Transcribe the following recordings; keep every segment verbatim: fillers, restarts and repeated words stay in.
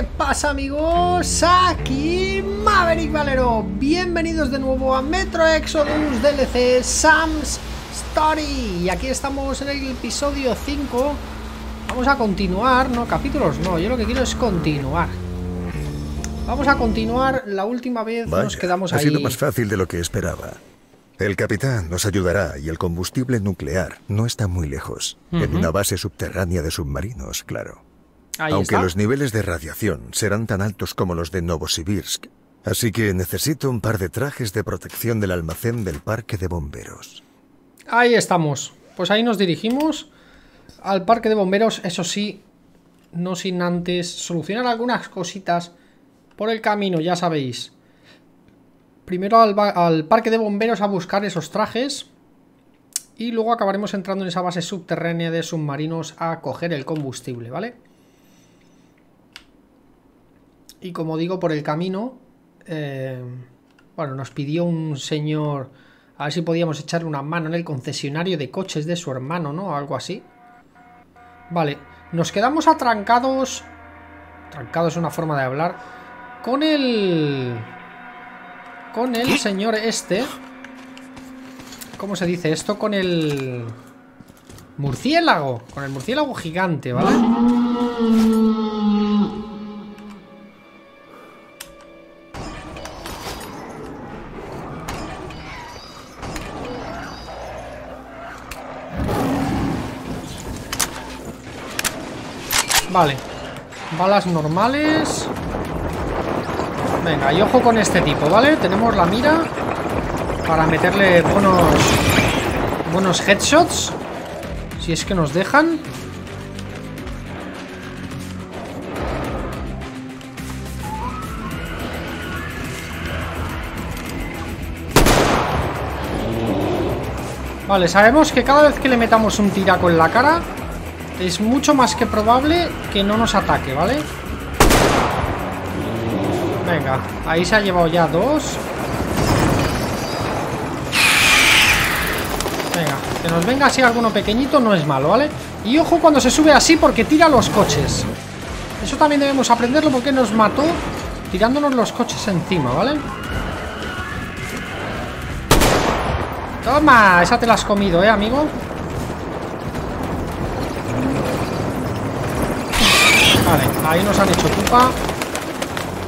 ¿Qué pasa, amigos? Aquí Maverick Valero. Bienvenidos de nuevo a Metro Exodus D L C Sam's Story. Y aquí estamos en el episodio cinco. Vamos a continuar, no, capítulos no, yo lo que quiero es continuar. Vamos a continuar, la última vez Vaya, nos quedamos ahí. Ha sido más fácil de lo que esperaba. El capitán nos ayudará y el combustible nuclear no está muy lejos. Uh-huh. En una base subterránea de submarinos, claro. Ahí Aunque está. Los niveles de radiación serán tan altos como los de Novosibirsk. Así que necesito un par de trajes de protección del almacén del parque de bomberos. Ahí estamos. Pues ahí nos dirigimos al parque de bomberos. Eso sí, no sin antes solucionar algunas cositas por el camino, ya sabéis. Primero al, al parque de bomberos a buscar esos trajes. Y luego acabaremos entrando en esa base subterránea de submarinos a coger el combustible, ¿vale? Y como digo, por el camino... Eh, bueno, nos pidió un señor... A ver si podíamos echar una mano en el concesionario de coches de su hermano, ¿no? Algo así. Vale. Nos quedamos atrancados... Atrancados es una forma de hablar. Con el... Con el señor este. ¿Cómo se dice esto? Con el... Murciélago. Con el murciélago gigante, ¿vale? Vale. Balas normales... Venga, y ojo con este tipo, ¿vale? Tenemos la mira para meterle buenos buenos headshots, si es que nos dejan. Vale, sabemos que cada vez que le metamos un tiraco en la cara es mucho más que probable que no nos ataque, ¿vale? Venga, ahí se ha llevado ya dos. Venga, que nos venga así alguno pequeñito no es malo, ¿vale? Y ojo cuando se sube así porque tira los coches. Eso también debemos aprenderlo porque nos mató tirándonos los coches encima, ¿vale? Toma, esa te la has comido, ¿eh, amigo? Vale, ahí nos han hecho pupa.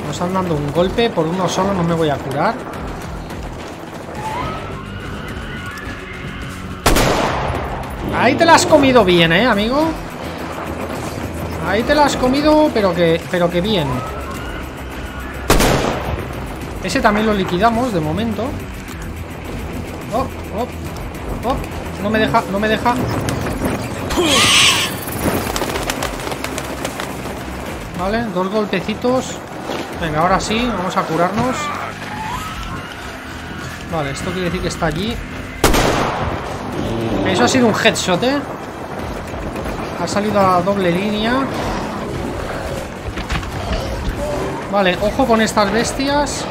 Nos están dando un golpe, por uno solo no me voy a curar. Ahí te la has comido bien, eh, amigo. Ahí te la has comido, pero que, pero que bien. Ese también lo liquidamos de momento. Oh, oh, oh. No me deja, no me deja. Vale, dos golpecitos. Venga, ahora sí, vamos a curarnos. Vale, esto quiere decir que está allí. Eso ha sido un headshot, ¿eh? Ha salido a doble línea. Vale, ojo con estas bestias.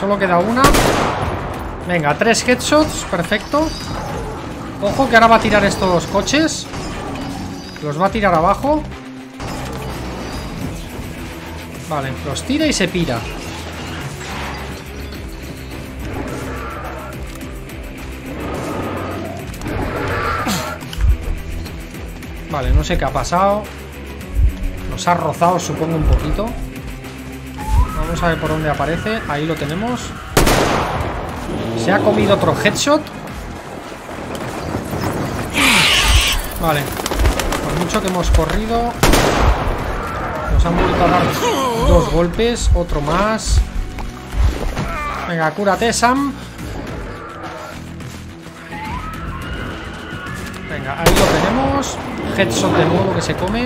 Solo queda una. Venga, tres headshots, perfecto. Ojo que ahora va a tirar estos coches. Los va a tirar abajo. Vale, los tira y se pira. Vale, no sé qué ha pasado. Nos ha rozado, supongo, un poquito. Vamos a ver por dónde aparece. Ahí lo tenemos. Se ha comido otro headshot. Vale, por mucho que hemos corrido, nos han vuelto a dar dos golpes, otro más. Venga, cúrate, Sam. Venga, ahí lo tenemos. Headshot de nuevo que se come.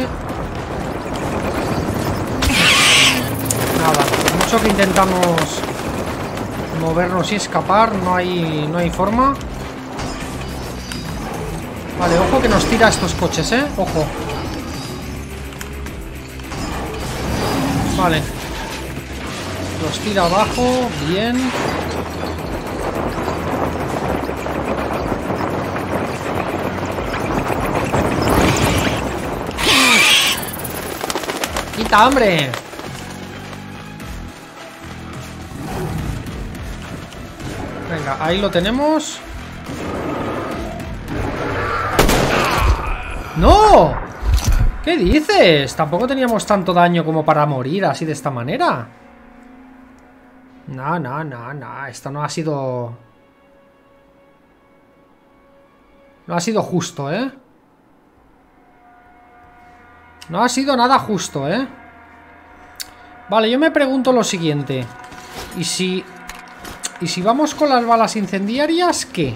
Nada, por mucho que intentamos movernos y escapar, no hay, no hay forma. Vale, ojo que nos tira estos coches, ¿eh? Ojo. Vale. Los tira abajo, bien. falta, hombre. Venga, ahí lo tenemos. ¡No! ¿Qué dices? Tampoco teníamos tanto daño como para morir así de esta manera. No, no, no, no. Esto no ha sido... No ha sido justo, ¿eh? No ha sido nada justo, ¿eh? Vale, yo me pregunto lo siguiente. ¿Y si... ¿Y si vamos con las balas incendiarias, qué?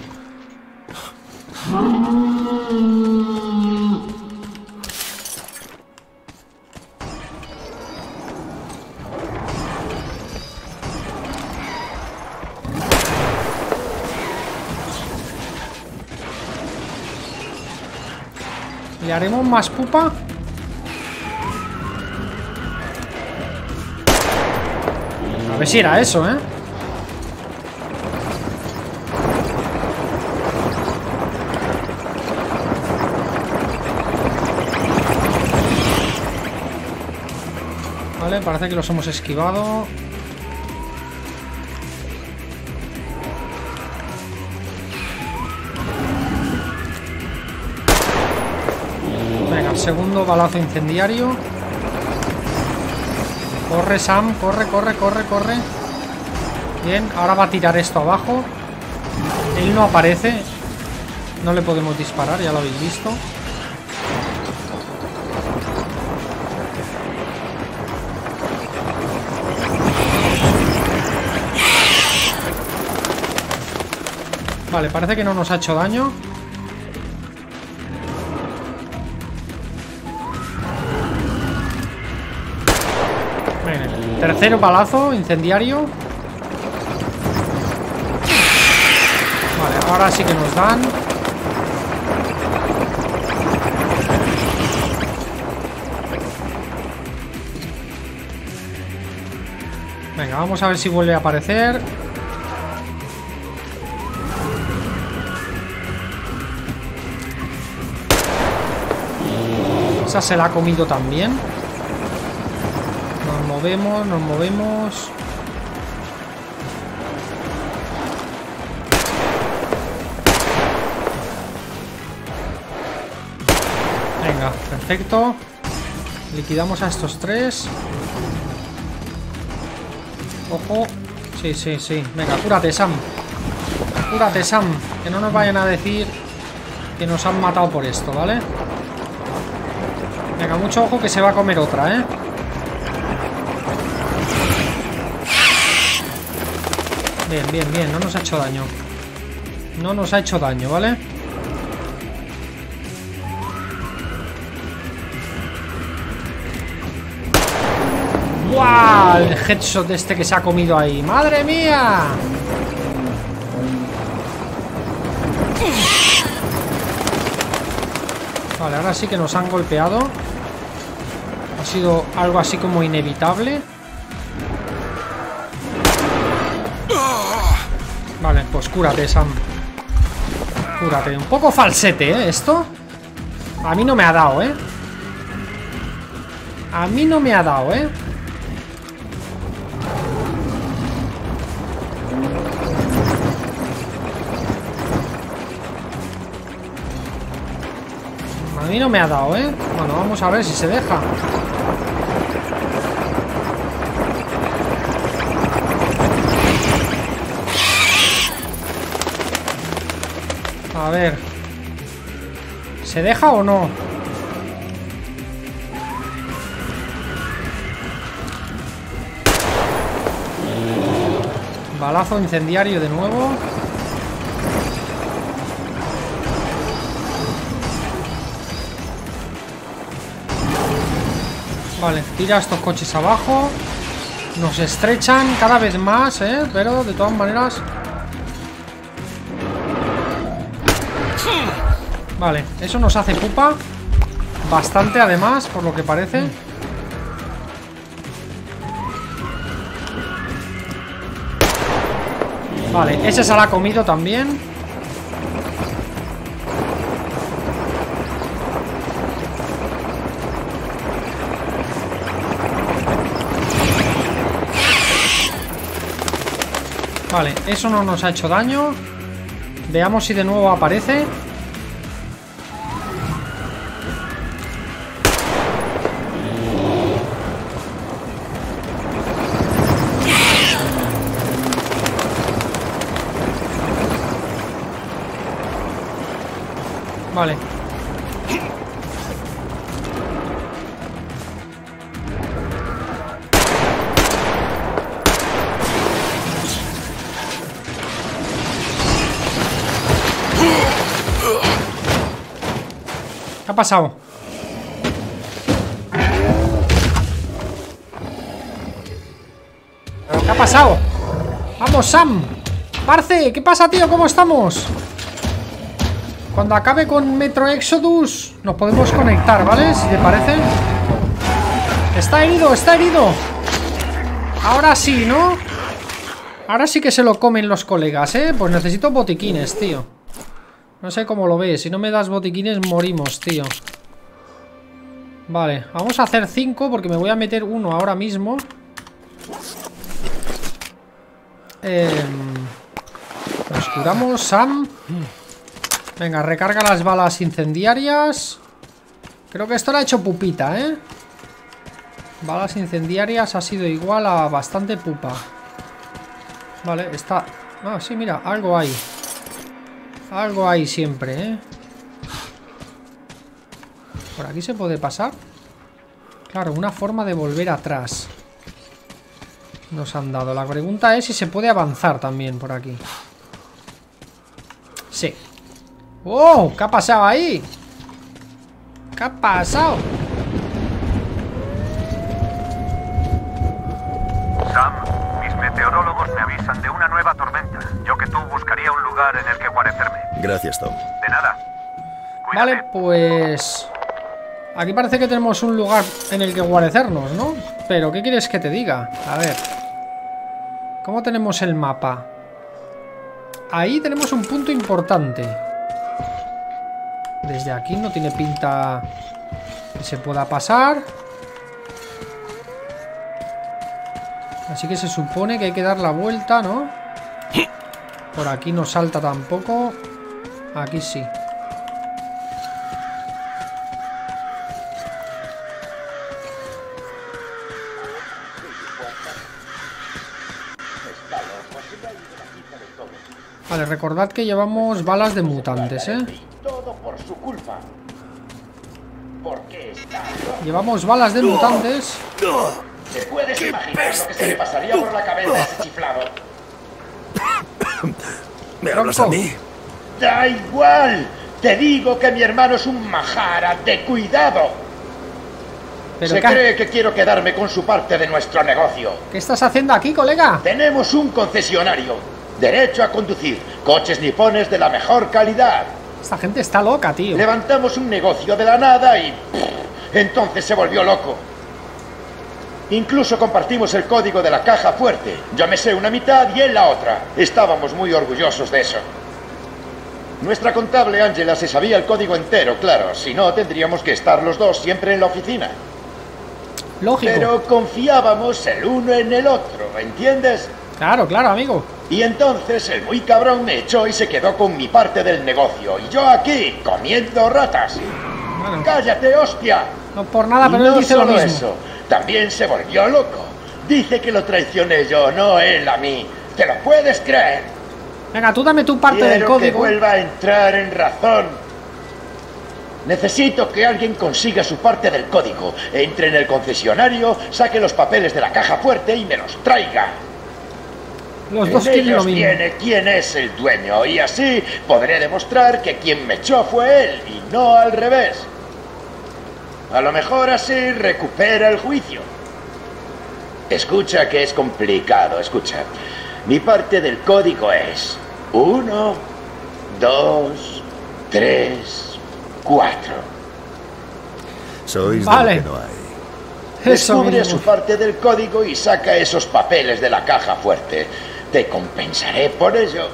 ¿Le haremos más pupa? A ver si era eso, ¿eh? Vale, parece que los hemos esquivado. Segundo balazo incendiario. Corre, Sam, corre, corre, corre, corre. Bien, ahora va a tirar esto abajo. Él no aparece. No le podemos disparar, ya lo habéis visto. Vale, parece que no nos ha hecho daño. Tercer balazo incendiario. Vale, ahora sí que nos dan. Venga, vamos a ver si vuelve a aparecer. Esa se la ha comido también. Nos movemos, nos movemos. Venga, perfecto. Liquidamos a estos tres. Ojo. Sí, sí, sí. Venga, cúrate, Sam. Cúrate, Sam. Que no nos vayan a decir que nos han matado por esto, ¿vale? Venga, mucho ojo que se va a comer otra, ¿eh? Bien, bien, bien, no nos ha hecho daño. No nos ha hecho daño, ¿vale? ¡Guau! El headshot este que se ha comido ahí. ¡Madre mía! Vale, ahora sí que nos han golpeado. Ha sido algo así como inevitable. Vale, pues cúrate, Sam. Cúrate. Un poco falsete, ¿eh? Esto. A mí no me ha dado, ¿eh? A mí no me ha dado, ¿eh? A mí no me ha dado, ¿eh? Bueno, vamos a ver si se deja. A ver. ¿Se deja o no? Balazo incendiario de nuevo. Vale, tira estos coches abajo. Nos estrechan cada vez más, ¿eh? Pero de todas maneras... Vale, eso nos hace pupa. Bastante además, por lo que parece. Vale, ese se la ha comido también. Vale, eso no nos ha hecho daño. Veamos si de nuevo aparece. Vale. ¿Qué ha pasado? ¿Pero qué ha pasado? Vamos, Sam. Parce, ¿qué pasa, tío? ¿Cómo estamos? Cuando acabe con Metro Exodus nos podemos conectar, ¿vale? Si te parece. Está herido, está herido. Ahora sí, ¿no? Ahora sí que se lo comen los colegas, ¿eh? Pues necesito botiquines, tío. No sé cómo lo ves. Si no me das botiquines morimos, tío. Vale, vamos a hacer cinco porque me voy a meter uno ahora mismo. Eh, nos curamos, Sam. Venga, recarga las balas incendiarias. Creo que esto lo ha hecho pupita, ¿eh? Balas incendiarias ha sido igual a bastante pupa. Vale, está... Ah, sí, mira, algo hay. Algo hay siempre, ¿eh? ¿Por aquí se puede pasar? Claro, una forma de volver atrás nos han dado. La pregunta es si se puede avanzar también por aquí. Sí. ¡Oh! ¿Qué ha pasado ahí? ¿Qué ha pasado? Sam, mis meteorólogos me avisan de una nueva tormenta. Yo que tú buscaría un lugar en el que guarecerme. Gracias, Tom. De nada. Cuídate. Vale, pues... Aquí parece que tenemos un lugar en el que guarecernos, ¿no? Pero, ¿qué quieres que te diga? A ver... ¿Cómo tenemos el mapa? Ahí tenemos un punto importante. Desde aquí no tiene pinta que se pueda pasar. Así que se supone que hay que dar la vuelta, ¿no? Por aquí no salta tampoco. Aquí sí. Vale, recordad que llevamos balas de mutantes, ¿eh? Por su culpa. Porque está... Llevamos balas de mutantes. ¿Te puedes imaginar lo que se le pasaría por la cabeza a ese chiflado? ¿Me hablas a mí? Da igual. Te digo que mi hermano es un majara de cuidado. Pero se cree que quiero quedarme con su parte de nuestro negocio. ¿Qué estás haciendo aquí, colega? Tenemos un concesionario. Derecho a conducir. Coches nipones de la mejor calidad. Esta gente está loca, tío. Levantamos un negocio de la nada y... Pff, entonces se volvió loco. Incluso compartimos el código de la caja fuerte. Yo me sé una mitad y él la otra. Estábamos muy orgullosos de eso. Nuestra contable Ángela se sabía el código entero, claro. Si no, tendríamos que estar los dos siempre en la oficina. Lógico. Pero confiábamos el uno en el otro, ¿entiendes? Claro, claro, amigo. Y entonces el muy cabrón me echó y se quedó con mi parte del negocio. Y yo aquí, comiendo ratas. Bueno. ¡Cállate, hostia! No por nada, pero no él dice solo lo mismo. Eso, también se volvió loco. Dice que lo traicioné yo, no él a mí. ¿Te lo puedes creer? Venga, tú dame tu parte. Quiero del código. Que vuelva a entrar en razón. Necesito que alguien consiga su parte del código. Entre en el concesionario, saque los papeles de la caja fuerte y me los traiga. Los dos quieren lo mismo. Tiene quién es el dueño y así podré demostrar que quien me echó fue él y no al revés. A lo mejor así recupera el juicio. Escucha que es complicado, escucha. Mi parte del código es uno, dos, tres, cuatro. Sois vale. De lo que no hay. Descubre su parte del código y saca esos papeles de la caja fuerte. Te compensaré por ello.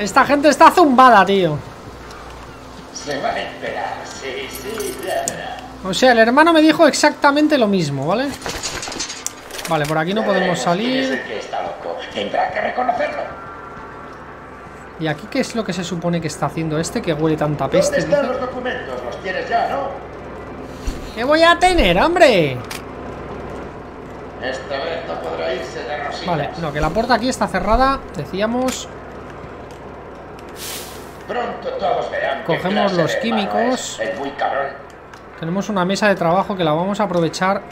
Esta gente está zumbada, tío. Se va a esperar, sí, sí. O sea, el hermano me dijo exactamente lo mismo, ¿vale? Vale, por aquí no podemos salir. tendrá que reconocerlo. ¿Y aquí qué es lo que se supone que está haciendo este que huele tanta peste? ¿Dónde están los documentos? ¿Los tienes ya, no? ¿Qué voy a tener, hombre? Esta vez no podrá irse de rositas. Vale, no, que la puerta aquí está cerrada, decíamos. Pronto todos verán. Cogemos los químicos. Es muy cabrón. Tenemos una mesa de trabajo que la vamos a aprovechar,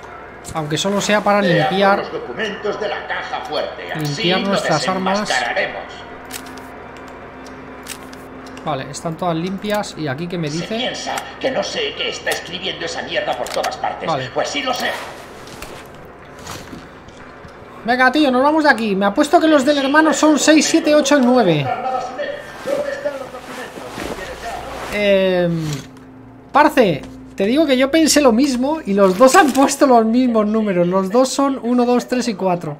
aunque solo sea para limpiar los documentos de la caja fuerte. Limpiar nuestras armas. Vale, están todas limpias. ¿Y aquí qué me dice? Se piensa que no sé qué está escribiendo esa mierda por todas partes. Vale. Pues sí lo sé. Venga, tío, nos vamos de aquí. Me apuesto que los del hermano son seis, siete, ocho y nueve. Eh, parce, te digo que yo pensé lo mismo y los dos han puesto los mismos números. Los dos son uno, dos, tres y cuatro.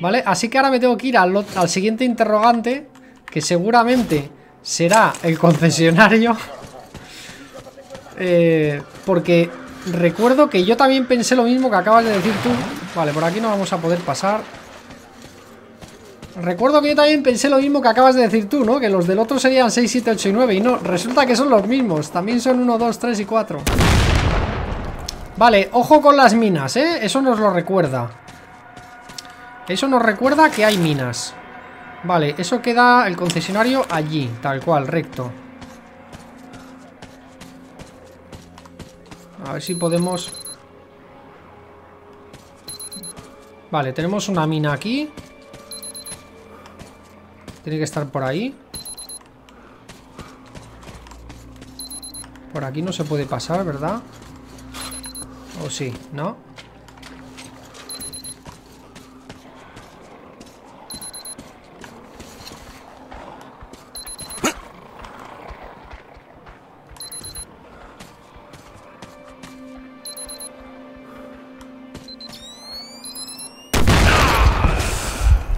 Vale, así que ahora me tengo que ir al, al siguiente interrogante, que seguramente será el concesionario. eh, Porque recuerdo que yo también pensé lo mismo que acabas de decir tú. Vale, por aquí no vamos a poder pasar. Recuerdo que yo también pensé lo mismo que acabas de decir tú, ¿no? Que los del otro serían seis, siete, ocho y nueve. Y no, resulta que son los mismos. También son uno, dos, tres y cuatro. Vale, ojo con las minas, ¿eh? Eso nos lo recuerda. Eso nos recuerda que hay minas. Vale, eso queda el concesionario allí, tal cual, recto. A ver si podemos... Vale, tenemos una mina aquí. Tiene que estar por ahí. Por aquí no se puede pasar, ¿verdad? O sí, ¿no?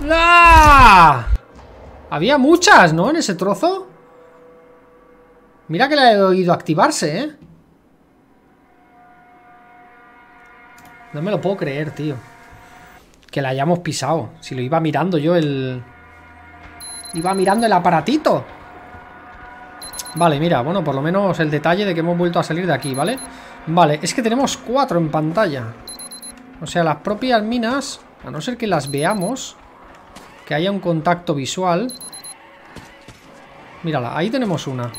¡No! Había muchas, ¿no? En ese trozo. Mira que la he oído activarse, ¿eh? No me lo puedo creer, tío, que la hayamos pisado. Si lo iba mirando yo el... Iba mirando el aparatito. Vale, mira, bueno, por lo menos el detalle de que hemos vuelto a salir de aquí, ¿vale? Vale, es que tenemos cuatro en pantalla. O sea, las propias minas, a no ser que las veamos, que haya un contacto visual. Mírala, ahí tenemos una.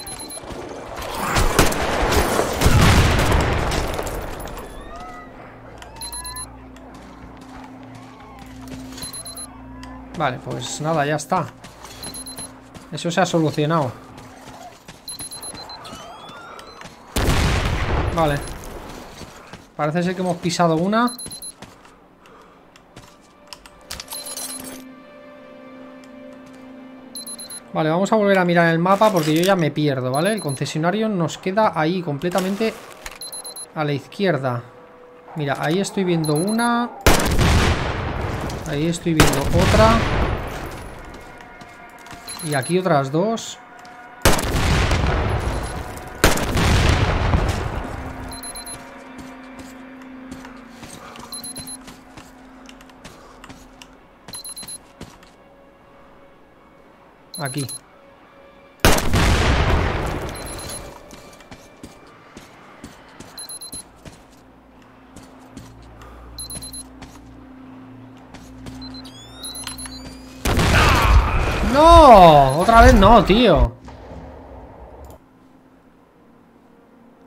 Vale, pues nada, ya está. Eso se ha solucionado. Vale. Parece ser que hemos pisado una. Vale, vamos a volver a mirar el mapa porque yo ya me pierdo, ¿vale? El concesionario nos queda ahí, completamente a la izquierda. Mira, ahí estoy viendo una. Ahí estoy viendo otra. Y aquí otras dos. Aquí. ¡No! Otra vez no, tío.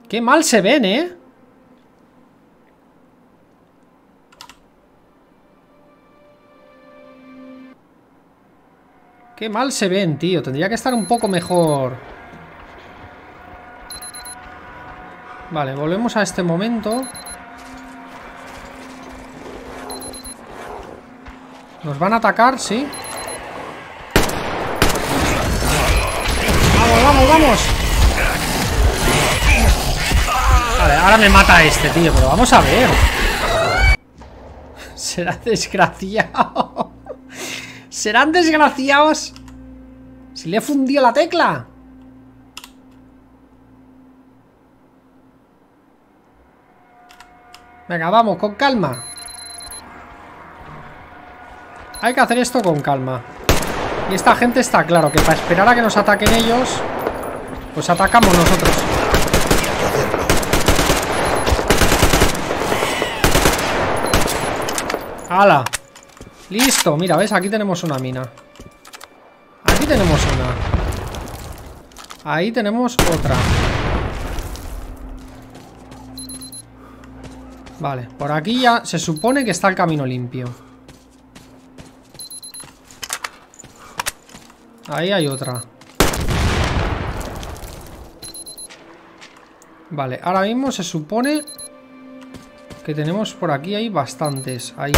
Qué mal se ven, ¿eh? Qué mal se ven, tío. Tendría que estar un poco mejor. Vale, volvemos a este momento. ¿Nos van a atacar? Sí. ¡Vamos, vamos, vamos! Vale, ahora me mata este, tío. Pero vamos a ver. Será desgraciado. ¿Serán desgraciados? Si le he fundido la tecla. Venga, vamos, con calma. Hay que hacer esto con calma. Y esta gente está claro que para esperar a que nos ataquen ellos, pues atacamos nosotros. ¡Hala! Listo, mira, ¿ves? Aquí tenemos una mina. Aquí tenemos una. Ahí tenemos otra. Vale, por aquí ya se supone que está el camino limpio. Ahí hay otra. Vale, ahora mismo se supone que tenemos por aquí, hay bastantes. Ahí.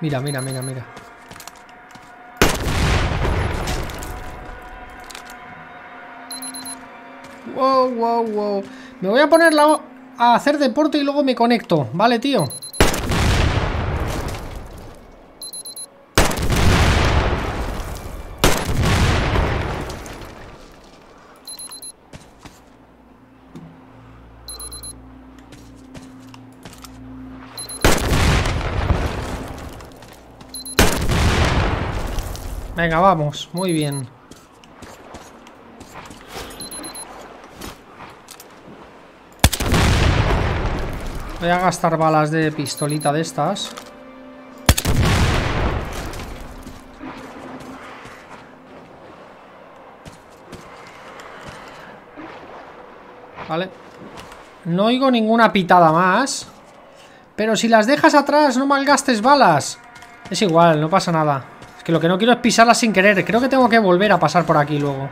Mira, mira, mira, mira. Wow, wow, wow. Me voy a poner la... a hacer deporte y luego me conecto. Vale, tío. Venga, vamos, muy bien. Voy a gastar balas de pistolita de estas. Vale. No oigo ninguna pitada más. Pero si las dejas atrás, no malgastes balas. Es igual, no pasa nada. Que lo que no quiero es pisarlas sin querer. Creo que tengo que volver a pasar por aquí luego.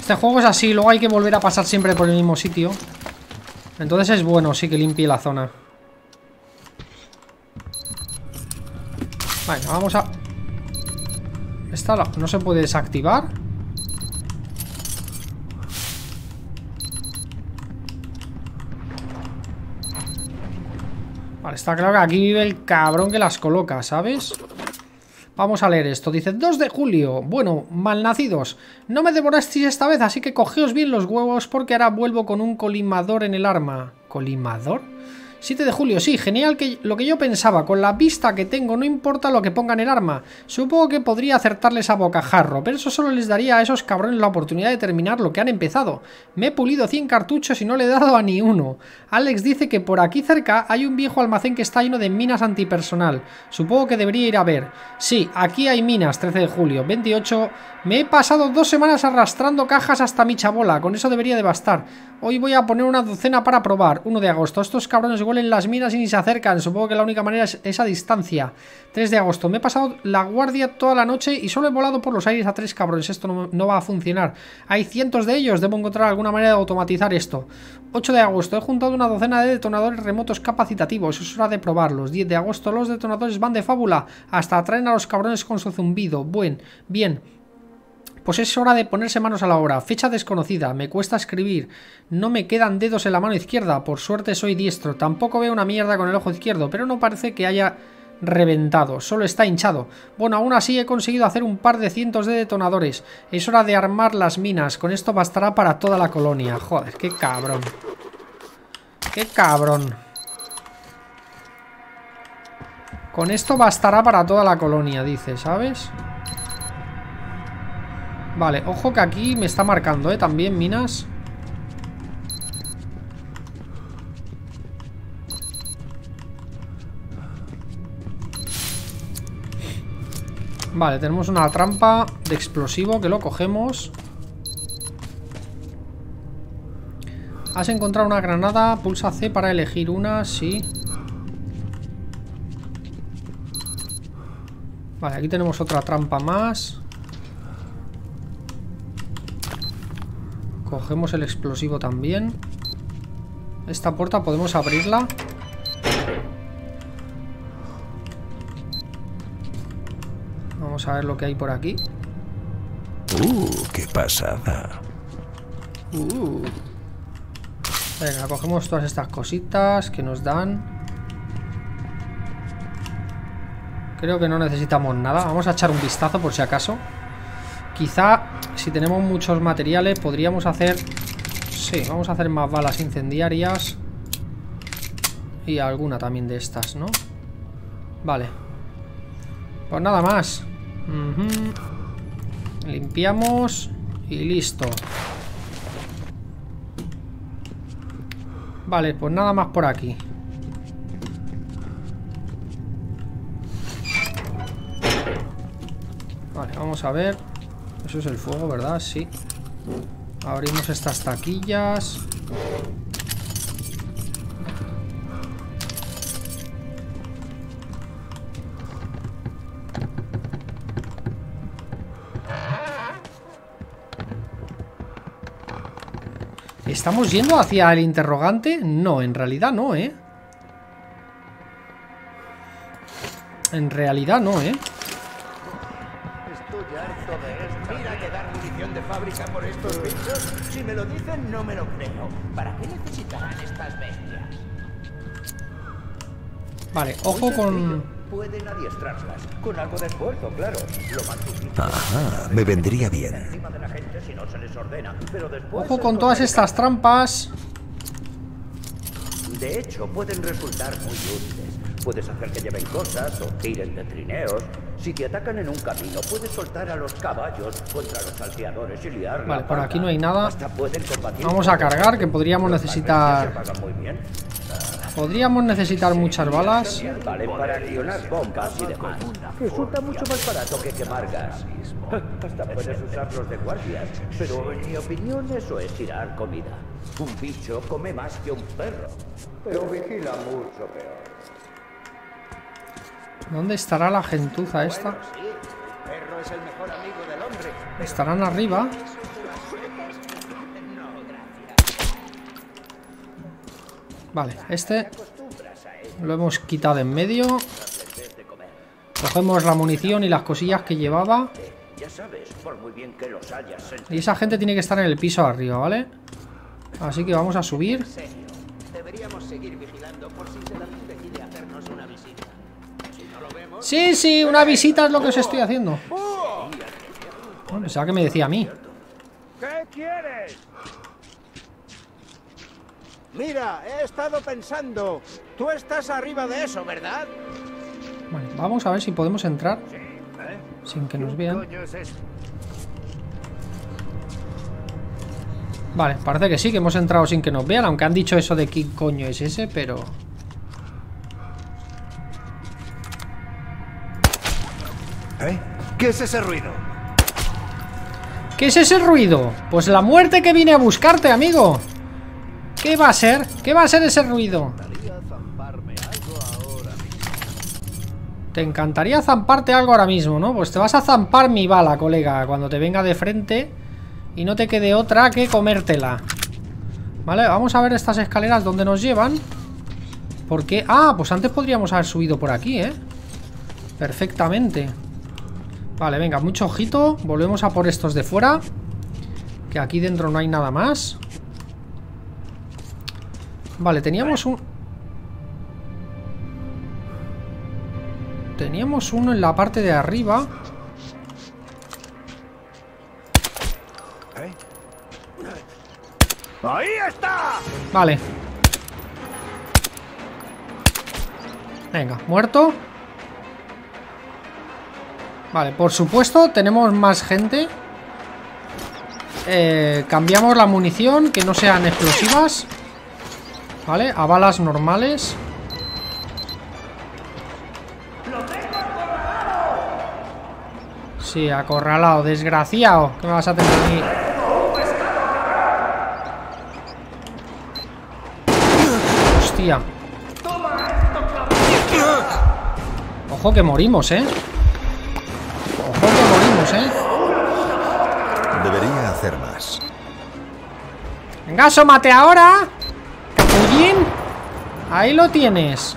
Este juego es así. Luego hay que volver a pasar siempre por el mismo sitio. Entonces es bueno, sí, que limpie la zona. Vale, vamos a... Esta la... no se puede desactivar. Está claro que aquí vive el cabrón que las coloca, ¿sabes? Vamos a leer esto. Dice, dos de julio. Bueno, malnacidos. No me devorasteis esta vez, así que cogeos bien los huevos porque ahora vuelvo con un colimador en el arma. ¿Colimador? siete de julio, sí, genial, que lo que yo pensaba. Con la vista que tengo no importa lo que pongan el arma. Supongo que podría acertarles a bocajarro, pero eso solo les daría a esos cabrones la oportunidad de terminar lo que han empezado. Me he pulido cien cartuchos y no le he dado a ni uno. Alex dice que por aquí cerca hay un viejo almacén que está lleno de minas antipersonal. Supongo que debería ir a ver. Sí, aquí hay minas, trece de julio, veintiocho. Me he pasado dos semanas arrastrando cajas hasta mi chabola, con eso debería de bastar. Hoy voy a poner una docena para probar. Uno de agosto, estos cabrones igual en las minas y ni se acercan, supongo que la única manera es esa distancia. Tres de agosto, me he pasado la guardia toda la noche y solo he volado por los aires a tres cabrones, esto no, no va a funcionar, hay cientos de ellos, debo encontrar alguna manera de automatizar esto. Ocho de agosto, he juntado una docena de detonadores remotos capacitativos, es hora de probarlos. Diez de agosto, los detonadores van de fábula, hasta atraen a los cabrones con su zumbido. Buen, bien, pues es hora de ponerse manos a la obra. Fecha desconocida, me cuesta escribir. No me quedan dedos en la mano izquierda. Por suerte soy diestro, tampoco veo una mierda con el ojo izquierdo, pero no parece que haya reventado, solo está hinchado. Bueno, aún así he conseguido hacer un par de cientos de detonadores. Es hora de armar las minas, con esto bastará para toda la colonia. Joder, qué cabrón. Qué cabrón. Con esto bastará para toda la colonia, dice, ¿sabes? Vale, ojo que aquí me está marcando, ¿eh? También minas. Vale, tenemos una trampa de explosivo que lo cogemos. Has encontrado una granada, pulsa C para elegir una, sí. Vale, aquí tenemos otra trampa más. Cogemos el explosivo también. Esta puerta podemos abrirla. Vamos a ver lo que hay por aquí. Uh, qué pasada. Uh. Venga, cogemos todas estas cositas que nos dan. Creo que no necesitamos nada. Vamos a echar un vistazo por si acaso. Quizá si tenemos muchos materiales podríamos hacer... Sí, vamos a hacer más balas incendiarias. Y alguna también de estas, ¿no? Vale. Pues nada más. Uh-huh. Limpiamos y listo. Vale, pues nada más por aquí. Vale, vamos a ver. Eso es el fuego, ¿verdad? Sí. Abrimos estas taquillas. ¿Estamos yendo hacia el interrogante? No, en realidad no, ¿eh? En realidad no, ¿eh? Estoy harto de esto. Mira que dar munición de fábrica por estos bichos. Si me lo dicen, no me lo creo. ¿Para qué necesitarán estas bestias? Vale, ojo con... Pueden adiestrarlas, con algo de esfuerzo, claro. Lo más difícil. Ajá, me vendría bien. Ojo con todas estas trampas. De hecho, pueden resultar muy útiles. Puedes hacer que lleven cosas o tiren de trineos. Si te atacan en un camino, puedes soltar a los caballos contra los salteadores y liar. Vale, por aquí no hay nada. Vamos a cargar, que podríamos necesitar... Podríamos necesitar muchas balas. Vale, para accionar bombas y demás. Resulta mucho más barato que quemar gas. Hasta puedes usarlos de guardias, pero en mi opinión eso es tirar comida. Un bicho come más que un perro, pero vigila mucho peor. ¿Dónde estará la gentuza esta? Bueno, sí, el perro es el mejor amigo del hombre, pero... ¿Estarán arriba? Vale, este lo hemos quitado de en medio. Cogemos la munición y las cosillas que llevaba. Y esa gente tiene que estar en el piso arriba, ¿vale? Así que vamos a subir. Sí, sí, una visita es lo que os estoy haciendo. Bueno, pensaba que me decía a mí. ¿Qué quieres? Mira, he estado pensando. Tú estás arriba de eso, ¿verdad? Bueno, vamos a ver si podemos entrar. Sí, ¿eh? Sin que nos vean. Es vale, parece que sí, que hemos entrado sin que nos vean. Aunque han dicho eso de qué coño es ese, pero... ¿Eh? ¿Qué es ese ruido? ¿Qué es ese ruido? Pues la muerte que vine a buscarte, amigo. ¿Qué va a ser? ¿Qué va a ser ese ruido? Te encantaría zamparte algo ahora mismo, ¿no? Pues te vas a zampar mi bala, colega, cuando te venga de frente y no te quede otra que comértela. Vale, vamos a ver estas escaleras donde nos llevan. Porque... Ah, pues antes podríamos haber subido por aquí, ¿eh? Perfectamente. Vale, venga, mucho ojito. Volvemos a por estos de fuera, que aquí dentro no hay nada más. Vale, teníamos un... Teníamos uno en la parte de arriba. ¡Ahí está! Vale. Venga, muerto. Vale, por supuesto, tenemos más gente. Eh, cambiamos la munición, que no sean explosivas. Vale, a balas normales. Sí, acorralado, desgraciado. ¿Qué me vas a tener aquí? Hostia. Ojo que morimos, eh. Ojo que morimos, eh. Debería hacer más. Venga, asómate ahora. Capellín, ahí lo tienes.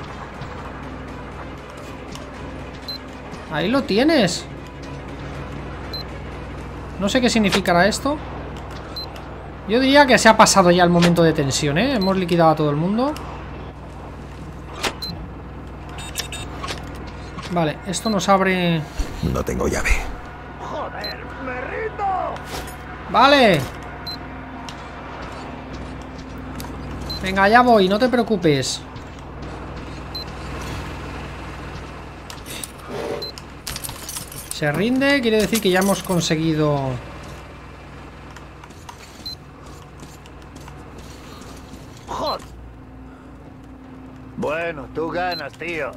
Ahí lo tienes. No sé qué significará esto. Yo diría que se ha pasado ya el momento de tensión, ¿eh? Hemos liquidado a todo el mundo. Vale, esto nos abre... No tengo llave. ¡Joder, me rindo! Vale. Venga, ya voy, no te preocupes. Se rinde, quiere decir que ya hemos conseguido... Joder. Bueno, tú ganas, tío.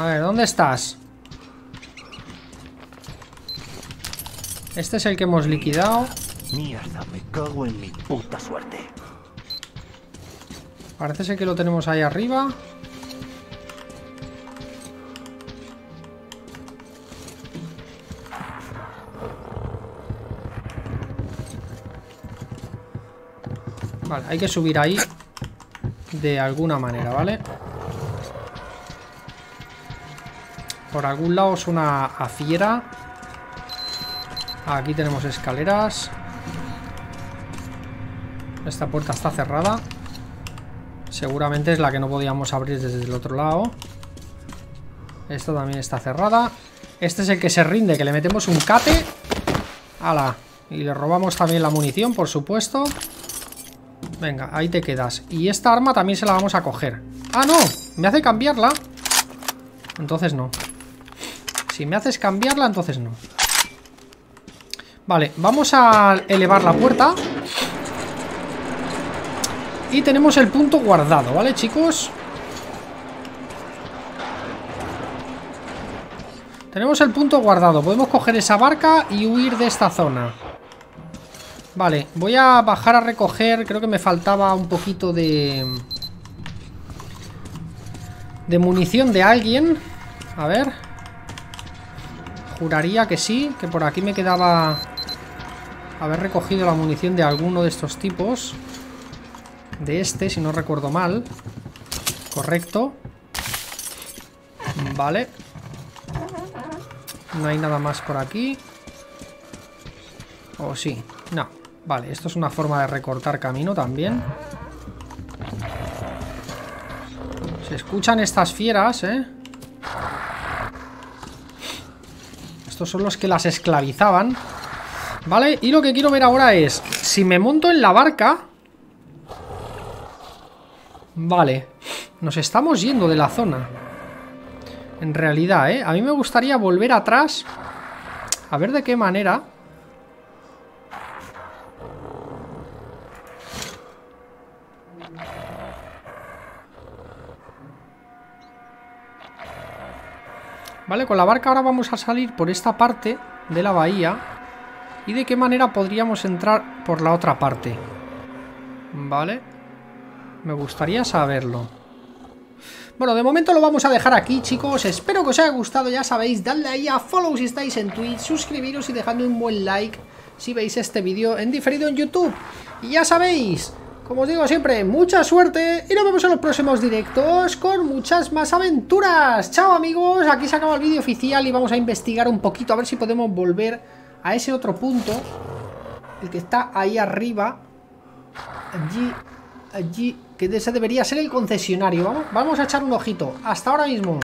A ver, ¿dónde estás? Este es el que hemos liquidado. Mierda, me cago en mi puta suerte. Parece ser que lo tenemos ahí arriba. Vale, hay que subir ahí de alguna manera, ¿vale? Por algún lado es una fiera. Aquí tenemos escaleras. Esta puerta está cerrada. Seguramente es la que no podíamos abrir desde el otro lado. Esta también está cerrada. Este es el que se rinde, que le metemos un cate. ¡Hala! Y le robamos también la munición, por supuesto. Venga, ahí te quedas. Y esta arma también se la vamos a coger. ¡Ah, no! Me hace cambiarla. Entonces no. Si me haces cambiarla, entonces no. Vale, vamos a elevar la puerta. Y tenemos el punto guardado, ¿vale, chicos? Tenemos el punto guardado. Podemos coger esa barca y huir de esta zona. Vale, voy a bajar a recoger. Creo que me faltaba un poquito de... de munición de alguien. A ver... Juraría que sí, que por aquí me quedaba haber recogido la munición de alguno de estos tipos. De este, si no recuerdo mal. Correcto. Vale. No hay nada más por aquí. O sí, no. Vale, esto es una forma de recortar camino también. Se escuchan estas fieras, ¿eh? Estos son los que las esclavizaban. Vale, y lo que quiero ver ahora es si me monto en la barca. Vale, nos estamos yendo de la zona. En realidad, eh, a mí me gustaría volver atrás. A ver de qué manera. Vale, con la barca ahora vamos a salir por esta parte de la bahía. ¿Y de qué manera podríamos entrar por la otra parte? Vale. Me gustaría saberlo. Bueno, de momento lo vamos a dejar aquí, chicos. Espero que os haya gustado, ya sabéis. Dadle ahí a follow si estáis en Twitch. Suscribiros y dejadme un buen like si veis este vídeo en diferido en YouTube. Y ya sabéis... Como os digo siempre, mucha suerte y nos vemos en los próximos directos con muchas más aventuras. Chao amigos, aquí se acaba el vídeo oficial y vamos a investigar un poquito a ver si podemos volver a ese otro punto. El que está ahí arriba. Allí, allí, que ese debería ser el concesionario. Vamos, vamos a echar un ojito. Hasta ahora mismo.